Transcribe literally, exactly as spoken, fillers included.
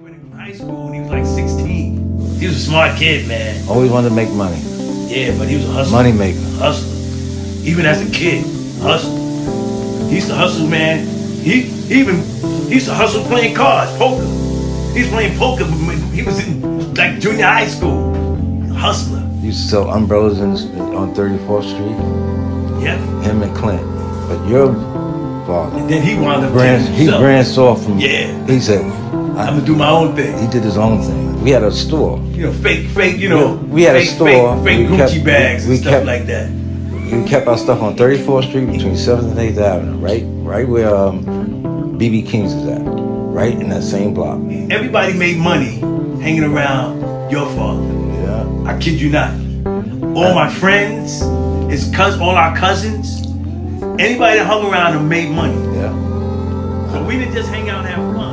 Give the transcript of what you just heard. graduated from high school when he was like sixteen. He was a smart kid, man. Always wanted to make money. Yeah, but he was a hustler. Money maker. Hustler. Even as a kid, hustler. He used to hustle, man. He, he even he used to hustle playing cards, poker. He was playing poker. He was in like junior high school. Hustler. He used to sell umbrellas in, on thirty-fourth street. Yeah. Him and Clint. But your father. And then he wound up branch, he branched off from. Yeah. He said, I, "I'm gonna do my own thing." He did his own thing. We had a store. You know, fake, fake. You know, we had, we had fake, a store. Fake, fake Gucci kept, bags we, we and stuff kept, like that. We kept our stuff on thirty-fourth street between seventh and eighth avenue, right, right where um, B B King's is at, right in that same block. Everybody made money hanging around your father. Yeah. I kid you not. All my friends, his cousin, all our cousins, anybody that hung around him made money. Yeah. So we didn't just hang out and have fun.